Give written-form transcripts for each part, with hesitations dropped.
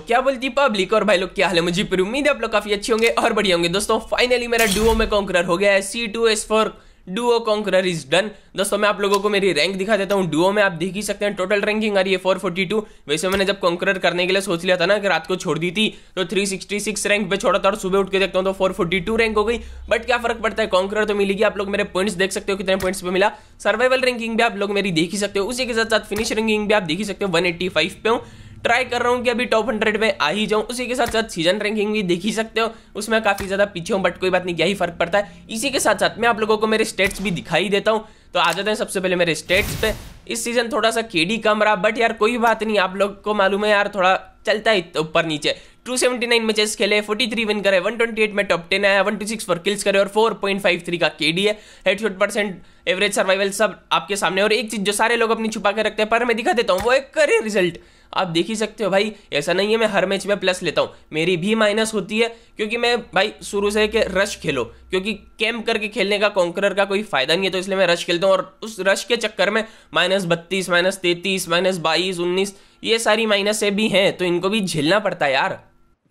लोग क्या बोलती पब्लिक, और भाई लोग क्या हाल है, मुझे पर उम्मीद है आप लोग काफी अच्छे होंगे और बढ़िया होंगे। दोस्तों फाइनली मेरा डुओ में कॉन्करर हो गया है, C2S4 Duo conqueror is done. दोस्तों मैं आप लोगों को मेरी रैंक दिखा देता हूँ। डुओ में आप देख ही सकते हैं टोटल रैंकिंग आ रही है 442। वैसे मैंने जब कॉन्करर करने के लिए सोच लिया था ना कि रात को छोड़ दी थी तो 366 रैंक पे छोड़ा था और सुबह उठ के देखता हूँ तो 442 रैंक हो गई। बट क्या फर्क पड़ता है, कॉन्करर तो मिलेगी। आप लोग मेरे पॉइंट्स देख सकते हो कितने पॉइंट्स पे मिला, सर्वाइवल रैंकिंग भी आप लोग मेरी देख ही सकते हो, उसी के साथ साथ फिनिश रैंकिंग भी आप देख ही सकते हो। 185 पे हूँ, ट्राई कर रहा हूँ कि अभी टॉप 100 में आ ही जाऊँ। उसी के साथ साथ सीजन रैंकिंग भी देख ही सकते हो, उसमें काफ़ी ज़्यादा पीछे हूँ बट कोई बात नहीं, क्या ही फर्क पड़ता है। इसी के साथ साथ मैं आप लोगों को मेरे स्टेट्स भी दिखाई देता हूँ। तो आ जाते हैं सबसे पहले मेरे स्टेट्स पे। इस सीजन थोड़ा सा केडी कम रहा बट यार कोई बात नहीं, आप लोग को मालूम है यार थोड़ा चलता है ऊपर नीचे। 279 मैचेस खेले, 43 विन करे, 128 में टॉप 10 आया, 126 फॉर किल्स करे और 4.53 का केडी है। हेडशॉट परसेंट, एवरेज, सर्वाइवल सब आपके सामने। और एक चीज जो सारे लोग अपनी छुपा के रखते हैं पर मैं दिखा देता हूँ, वो एक करियर रिजल्ट। आप देख ही सकते हो भाई, ऐसा नहीं है मैं हर मैच में प्लस लेता हूँ, मेरी भी माइनस होती है क्योंकि मैं भाई शुरू से कि रश खेलो, क्योंकि कैंप करके खेलने का कॉन्करर का कोई फायदा नहीं है, तो इसलिए मैं रश खेलता हूँ। और उस रश के चक्कर में -32, -33, -22, 19 ये सारी माइनसें भी हैं, तो इनको भी झेलना पड़ता है यार।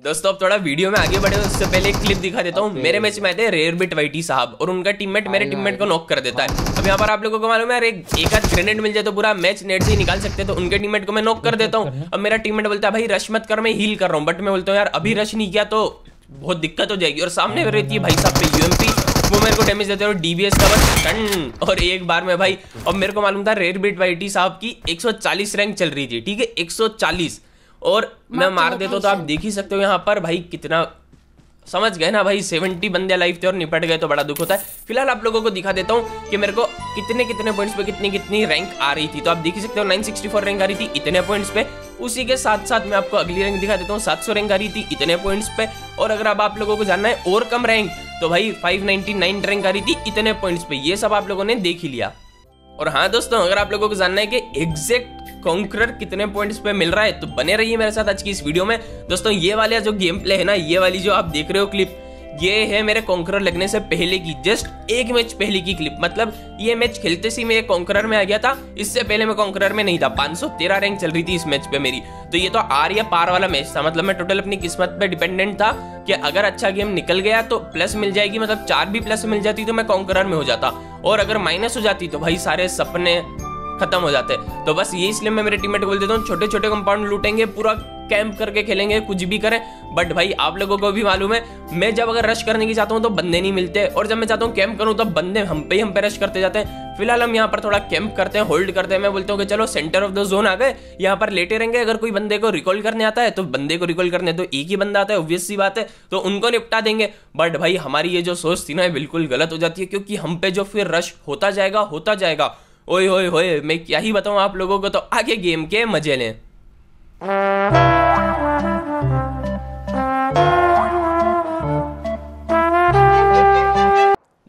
दोस्तों अब थोड़ा वीडियो में आगे बढ़े उससे पहले एक क्लिप दिखा देता हूँ। मेरे मैच में आते हैं रेयरबिट वाइटी साहब और उनका टीममेट मेरे टीममेट को नॉक कर देता है। अब यहाँ पर आप लोगों को मालूम है एक आध ग्रेनेड मिल जाए तो पूरा मैच नेट से ही निकाल सकते हैं, तो उनके टीममेट को मैं नॉक कर देता हूँ। अब मेरा टीममेट बोलता है भाई रश मत कर, मैं हील कर रहा हूँ, बट मैं बोलता हूँ यार अभी रश नहीं किया तो बहुत दिक्कत हो जाएगी। और सामने रहती है भाई साहब पे यूएमपी, वो मेरे को डैमेज देते हैं और डीबीएस का बस टन और एक बार में भाई। अब मेरे को मालूम था रेयरबिट वाइटी साहब की 140 रैंक चल रही थी, ठीक है 140, और मैं मार देता हूँ। तो आप देख ही सकते हो यहाँ पर भाई कितना, समझ गए ना भाई, 70 बंदे लाइफ थे और निपट गए, तो बड़ा दुख होता है। फिलहाल आप लोगों को दिखा देता हूँ कि मेरे को कितने कितने पॉइंट्स पे कितनी कितनी रैंक आ रही थी। तो आप देख ही सकते हो 964 रैंक आ रही थी इतने पॉइंट्स पे। उसी के साथ साथ मैं आपको अगली रैंक दिखा देता हूँ, 700 रैंक आ रही थी इतने पॉइंट्स पे। और अगर आप लोगों को जानना है और कम रैंक तो भाई 599 रैंक आ रही थी इतने पॉइंट्स पे। ये सब आप लोगों ने देख ही लिया। और हाँ दोस्तों, अगर आप लोगों को जानना है कि एग्जैक्ट कॉन्करर कितने पॉइंट्स पे मिल रहा है तो बने रहिए मेरे साथ आज की इस वीडियो में। दोस्तों ये वाला जो गेम प्ले है ना, ये वाली जो आप देख रहे हो क्लिप, ये है मेरे कॉन्करर लगने से पहले की, जस्ट एक मैच पहले की क्लिप। मतलब ये मैच खेलते से मेरे कॉन्करर में आ गया था, इससे पहले मैं कॉन्करर में नहीं था। 513 रैंक चल रही थी इस मैच पे मेरी, तो ये तो आर या पार वाला मैच था। मतलब मैं टोटल अपनी किस्मत पे डिपेंडेंट था कि अगर अच्छा गेम निकल गया तो प्लस मिल जाएगी, मतलब 4 भी प्लस मिल जाती तो मैं कॉन्करर में हो जाता, और अगर माइनस हो जाती तो भाई सारे सपने खत्म हो जाते। तो बस ये इसलिए मैं मेरे टीममेट को बोल देता हूँ छोटे छोटे कंपाउंड लूटेंगे, पूरा कैंप करके खेलेंगे, कुछ भी करें। बट भाई आप लोगों को भी मालूम है, मैं जब अगर रश करने की चाहता हूँ तो बंदे नहीं मिलते, और जब मैं चाहता हूँ कैंप करूँ तो बंदे हम पे रश करते जाते हैं। फिलहाल हम यहाँ पर थोड़ा कैंप करते हैं, होल्ड करते हैं। मैं बोलता हूँ कि चलो सेंटर ऑफ द जोन आ गए, यहाँ पर लेटे रहेंगे, अगर कोई बंदे को रिकॉल करने आता है तो बंदे को रिकॉल करने तो एक ही बंदा आता है, ऑब्वियस सी बात है, तो उनको निपटा देंगे। बट भाई हमारी ये जो सोच थी ना बिल्कुल गलत हो जाती है, क्योंकि हम पे जो फिर रश होता जाएगा। ओए होए होए, मैं क्या ही बताऊँ आप लोगों को, तो आगे गेम के मजे लें।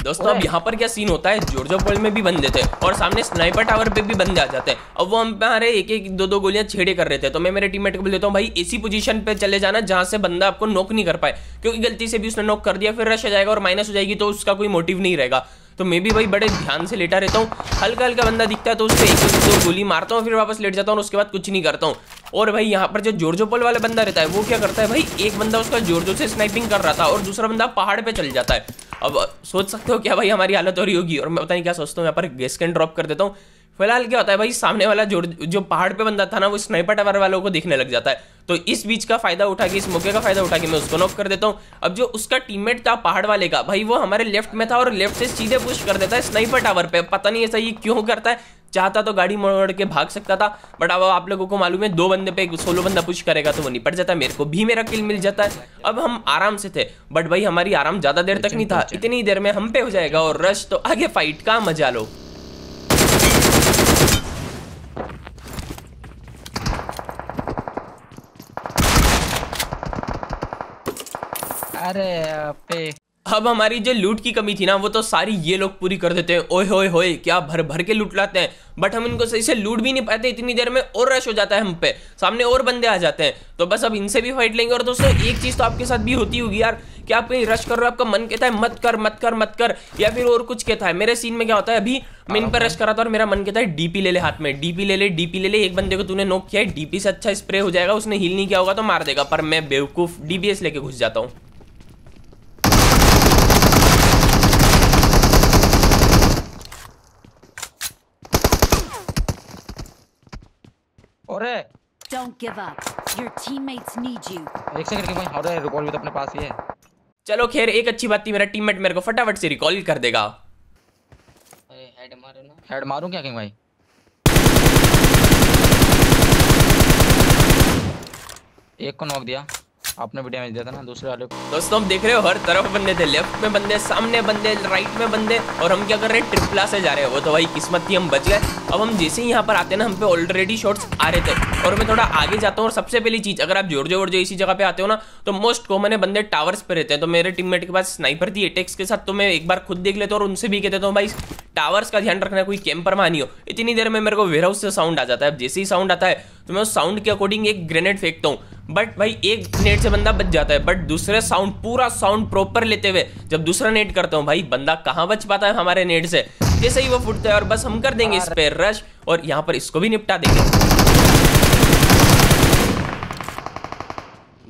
दोस्तों अब यहाँ पर क्या सीन होता है, जोरजो पॉल में भी बंदे थे और सामने स्नाइपर टावर पे भी बंदे आ जाते हैं। अब वो हम हमारे एक दो गोलियां छेड़े कर रहे थे, तो मैं मेरे टीममेट को बोल देता हूँ भाई ऐसी पोजीशन पे चले जाना जहाँ से बंदा आपको नॉक नहीं कर पाए, क्योंकि गलती से भी उसने नॉक कर दिया फिर रश हो जाएगा और माइनस हो जाएगी, तो उसका कोई मोटिव नहीं रहेगा। तो मैं भी भाई बड़े ध्यान से लेटा रहता हूँ, हल्का हल्का बंदा दिखता है तो उससे 1-2 गोली मारता हूँ, फिर वापस लेट जाता हूँ और उसके बाद कुछ नहीं करता हूँ। और भाई यहाँ पर जो जोरजो पॉल वाला बंदा रहता है वो क्या करता है भाई, एक बंदा उसका जोरजो से स्नाइपिंग कर रहा था और दूसरा बंदा पहाड़ पे चल जाता है। अब सोच सकते हो क्या भाई हमारी हालत हो रही होगी, और मैं पता नहीं क्या सोचता हूँ, यहाँ पर गैस कैन ड्रॉप कर देता हूँ। फिलहाल क्या होता है भाई, सामने वाला जो पहाड़ पे बंदा था ना वो स्नाइपर टावर वालों को देखने लग जाता है, तो इस बीच का फायदा उठा के, इस मौके का फायदा उठा के मैं उसको नॉक कर देता हूँ। अब जो उसका टीममेट था पहाड़ वाले का, भाई वो हमारे लेफ्ट में था और लेफ्ट से सीधे पुश कर देता है स्नाइपर टावर पे। पता नहीं ऐसा ये क्यों करता है, चाहता तो गाड़ी मोड़ के भाग सकता था, बट अब आप लोगों को मालूम है 2 बंदे पे 16 बंदा पुश करेगा तो वो निपट जाता है, मेरे को भी मेरा किल मिल जाता है। अब हम आराम से थे, बट भाई हमारी आराम ज्यादा देर तक नहीं था, इतनी देर में हम पे हो जाएगा। और रश तो आगे फाइट का मजा लो। अरे पे अब हमारी जो लूट की कमी थी ना वो तो सारी ये लोग पूरी कर देते हैं। ओए होए होए क्या भर भर के लूट लाते हैं, बट हम इनको सही से लूट भी नहीं पाते। इतनी देर में और रश हो जाता है हम पे, सामने और बंदे आ जाते हैं, तो बस अब इनसे भी फाइट लेंगे। और दोस्तों एक चीज़ तो आपके साथ भी होती होगी यार कि आप कहीं रश कर रहे हो, आपका मन कहता है मत कर मत कर मत कर, या फिर और कुछ कहता है। मेरे सीन में क्या होता है, अभी मैं इन पर रश कर रहा था और मेरा मन कहता है डीपी ले ले, हाथ में डीपी ले ले, डीपी ले ले। एक बंदे को तूने नॉक किया है, डीपी से अच्छा स्प्रे हो जाएगा, उसने हील नहीं किया होगा तो मार देगा, पर मैं बेवकूफ़ डीपीएस लेके घुस जाता हूँ। अरे Don't give up. Your teammates need you. एक सेकंड के भाई, अरे रिकॉल भी तो अपने पास ही है। चलो खैर एक अच्छी बात थी, मेरा टीममेट मेरे को फटाफट से रिकॉल कर देगा। अरे हेड मारो ना, हेड मारूं क्या किंग भाई? एक को नॉक दिया, आपने भी डैमेज दिया था ना दूसरे वाले को। दोस्तों हम देख रहे हो हर तरफ बंदे थे, लेफ्ट में बंदे, सामने बंदे, राइट में बंदे, और हम क्या कर रहे हैं ट्रिपला से जा रहे हैं। वो तो भाई किस्मत थी, हम बच गए। अब हम जैसे ही यहाँ पर आते हैं ना, हम पे ऑलरेडी शॉट्स आ रहे थे, और मैं थोड़ा आगे जाता हूँ। और सबसे पहली चीज़, अगर आप जोर इसी जगह पे आते हो ना, तो मोस्ट कॉमन है बंदे टावर्स पे रहते हैं। तो मेरे टीममेट के पास स्नाइपर थी एटेक्स के साथ, तो मैं एक बार खुद देख लेता हूँ और उनसे भी कहते तो भाई टावर्स का ध्यान रखना, कोई कैंपर मानियो। इतनी देर में मेरे को वेयर हाउस से साउंड आ जाता है। अब जैसे ही साउंड आता है तो मैं उस साउंड के अकॉर्डिंग एक ग्रेनेड फेंकता हूँ, बट भाई एक नेट से बंदा बच जाता है, बट दूसरे साउंड पूरा साउंड प्रॉपर लेते हुए जब दूसरा नेट करता हूँ, भाई बंदा कहाँ बच पाता है हमारे नेट से। जैसे ही वो फुटता है और बस हम कर देंगे इस पे रश, और यहाँ पर इसको भी निपटा देंगे।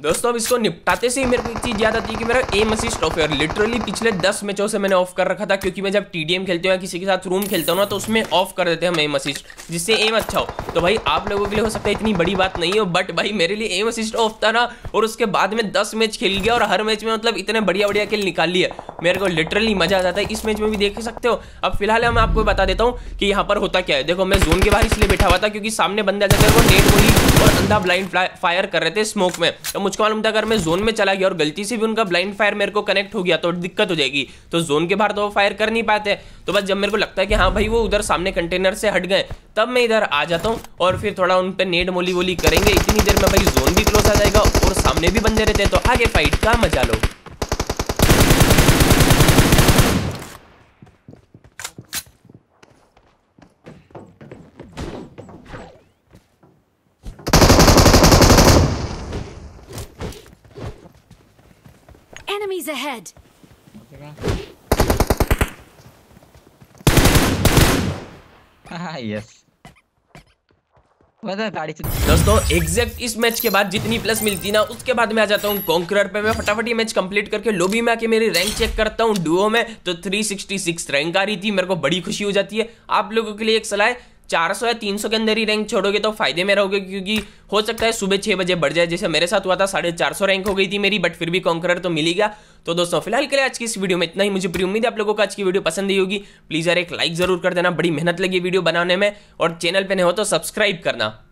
दोस्तों अब इसको निपटाते से ही मेरे को एक चीज़ याद आती है कि मेरा एम असिस्ट ऑफ है, और लिटरली पिछले 10 मैचों से मैंने ऑफ कर रखा था, क्योंकि मैं जब टीडीएम खेलते हूँ या किसी के साथ रूम खेलता हूँ ना, तो उसमें ऑफ कर देते हैं हम एम असिस्ट, जिससे एम अच्छा हो। तो भाई आप लोगों के लिए हो सकता है इतनी बड़ी बात नहीं हो, बट भाई मेरे लिए एम असिस्ट ऑफ था ना, और उसके बाद में 10 मैच खेल गया और हर मैच में मतलब इतने बढ़िया बढ़िया खेल निकाल लिए, मेरे को लिटरली मजा आ जाता है। इस मैच में भी देख सकते हो। अब फिलहाल मैं आपको बता देता हूँ कि यहाँ पर होता क्या है। देखो मैं जोन के बाहर इसलिए बैठा हुआ था क्योंकि सामने बंदे आ जाते हैं, वो नेट बोली और अंधा ब्लाइंड फायर कर रहे थे स्मोक में। मुझको मालूम था अगर मैं जोन में चला गया और गलती से भी उनका ब्लाइंड फायर मेरे को कनेक्ट हो गया तो दिक्कत हो जाएगी, तो जोन के बाहर तो वो फायर कर नहीं पाते। तो बस जब मेरे को लगता है कि हाँ भाई वो उधर सामने कंटेनर से हट गए, तब मैं इधर आ जाता हूँ और फिर थोड़ा उन पर नेट मोली वोली करेंगे। इतनी देर में भाई जोन भी क्लोज आ जाएगा और सामने भी बंदे रहते हैं, तो आगे फाइट का मजा लो। Enemies ahead. Yes. दोस्तों एग्जैक्ट इस मैच के बाद जितनी प्लस मिलती ना, उसके बाद मैं आ जाता हूँ कॉन्करर पे। मैं फटाफट ये मैच कंप्लीट करके लॉबी में आके मेरी रैंक चेक करता हूँ डुओ में, तो 366 रैंक आ रही थी। मेरे को बड़ी खुशी हो जाती है। आप लोगों के लिए एक सलाह, 400 या 300 के अंदर ही रैंक छोड़ोगे तो फायदे में रहोगे, क्योंकि हो सकता है सुबह 6 बजे बढ़ जाए, जैसे मेरे साथ हुआ था। 450 रैंक हो गई थी मेरी, बट फिर भी कॉन्करर तो मिल गया। तो दोस्तों फिलहाल के लिए आज की इस वीडियो में इतना ही। मुझे पूरी उम्मीद है आप लोगों को आज की वीडियो पसंद आई होगी। प्लीज़ यार एक लाइक जरूर कर देना, बड़ी मेहनत लगी वीडियो बनाने में, और चैनल पर नहीं हो तो सब्सक्राइब करना।